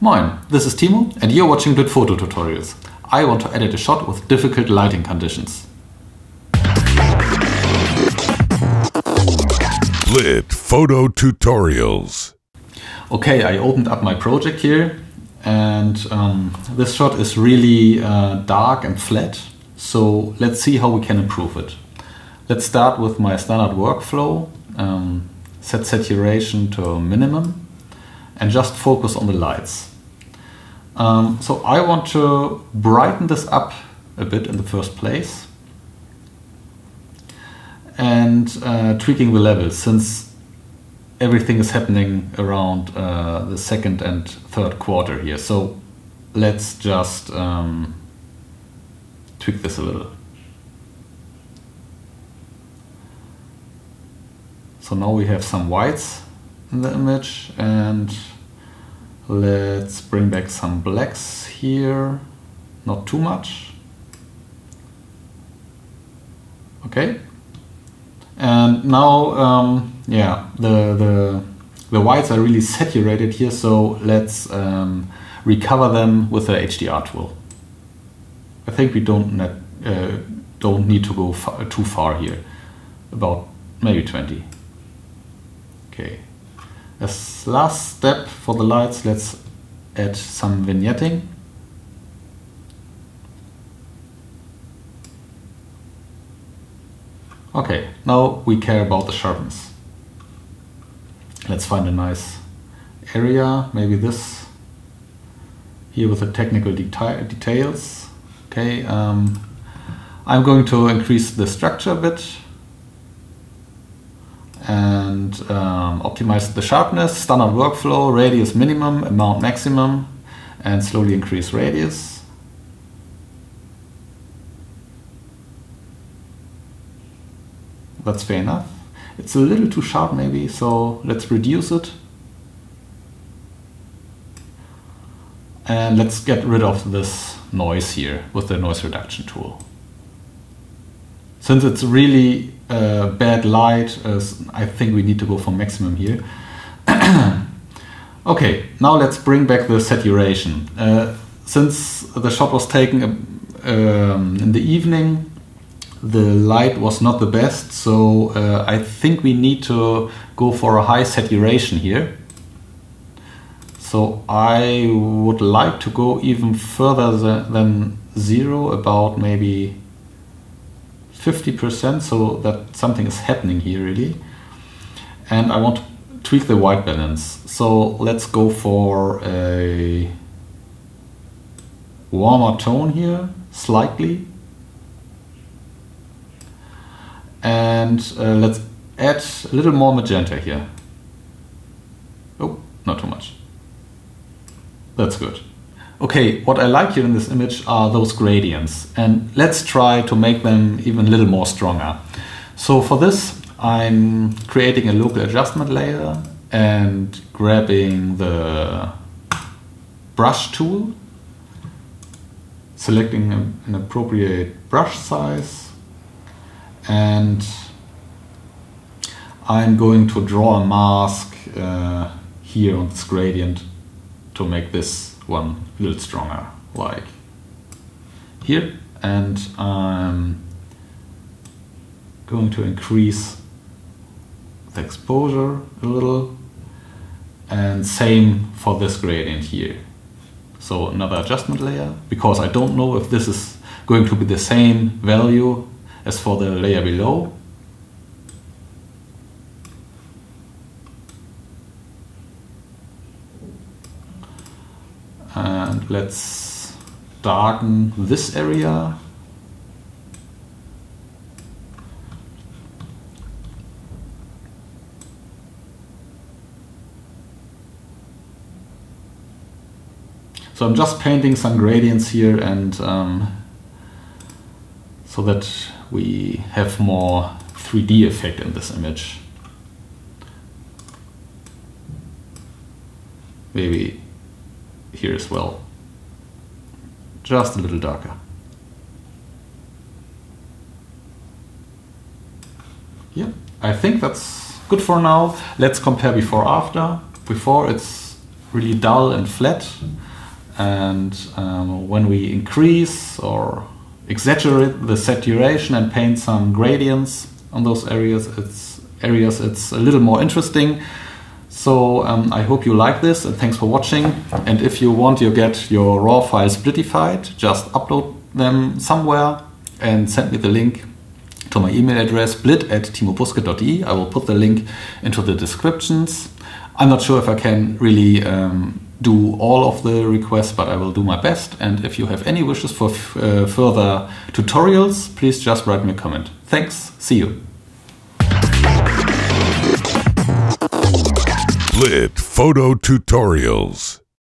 Moin, this is Timo and you're watching Blit Photo Tutorials. I want to edit a shot with difficult lighting conditions. Blit Photo Tutorials. Okay, I opened up my project here and this shot is really dark and flat. So let's see how we can improve it. Let's start with my standard workflow. Set saturation to minimum and just focus on the lights. So I want to brighten this up a bit in the first place and tweaking the levels, since everything is happening around the second and third quarter here. So let's just tweak this a little. So now we have some whites in the image, and let's bring back some blacks here, not too much. Okay, and now yeah, the whites are really saturated here, so let's recover them with the HDR tool. I think we don't need to go too far here, about maybe 20. Okay. As last step for the lights, let's add some vignetting. Okay, now we care about the sharpness. Let's find a nice area, maybe this here with the technical details. Okay, I'm going to increase the structure a bit and optimize the sharpness, standard workflow, radius minimum, amount maximum, and slowly increase radius. That's fair enough. It's a little too sharp maybe, so let's reduce it. And let's get rid of this noise here with the noise reduction tool. Since it's really bad light, I think we need to go for maximum here. Okay, now let's bring back the saturation. Since the shot was taken in the evening, the light was not the best, so I think we need to go for a high saturation here. So I would like to go even further than zero, about maybe 50%, so that something is happening here really. And I want to tweak the white balance. So let's go for a warmer tone here, slightly. And let's add a little more magenta here. Oh, not too much. That's good. Okay, what I like here in this image are those gradients, and let's try to make them even a little more stronger. So for this, I'm creating a local adjustment layer and grabbing the brush tool, selecting an appropriate brush size, and I'm going to draw a mask here on this gradient to make this one a little stronger, like here, and I'm going to increase the exposure a little, and same for this gradient here. So another adjustment layer, because I don't know if this is going to be the same value as for the layer below. And let's darken this area. So I'm just painting some gradients here, and so that we have more 3D effect in this image. Maybe here as well, just a little darker. Yeah, I think that's good for now. Let's compare before after. Before it's really dull and flat, and when we increase or exaggerate the saturation and paint some gradients on those areas, it's a little more interesting. So I hope you like this, and thanks for watching. And if you want, you get your raw files splitified, just upload them somewhere and send me the link to my email address blit@timobuske.de. I will put the link into the descriptions. I'm not sure if I can really do all of the requests, but I will do my best. And if you have any wishes for further tutorials, please just write me a comment. Thanks, see you. Blit Photo Tutorials.